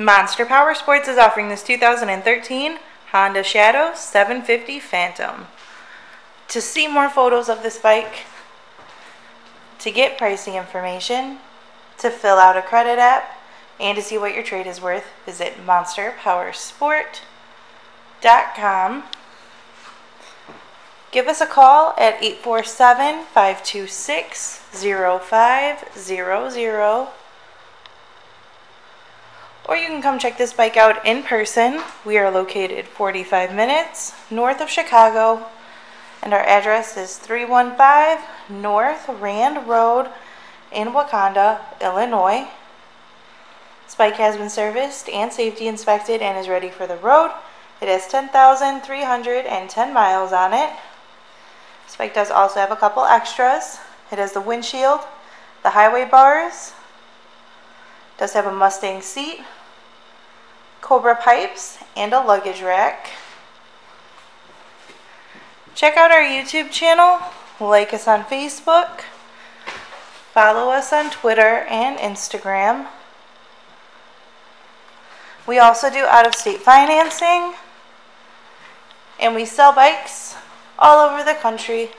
Monster Power Sports is offering this 2013 Honda Shadow 750 Phantom. To see more photos of this bike, to get pricing information, to fill out a credit app, and to see what your trade is worth, visit monsterpowersport.com. Give us a call at 847-526-0500. Or you can come check this bike out in person. We are located 45 minutes north of Chicago, and our address is 315 North Rand Road in Wakanda, Illinois. This bike has been serviced and safety inspected and is ready for the road. It has 10,310 miles on it. This bike does also have a couple extras. It has the windshield, the highway bars, does have a Mustang seat, Cobra pipes, and a luggage rack. Check out our YouTube channel, like us on Facebook, follow us on Twitter and Instagram. We also do out-of-state financing, and we sell bikes all over the country.